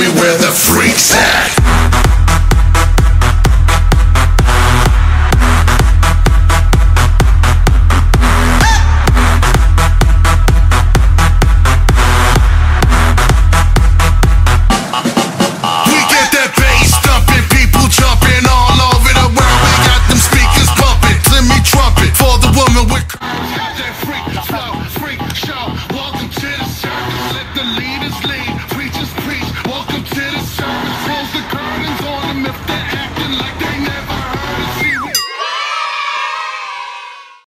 me where the freak's at.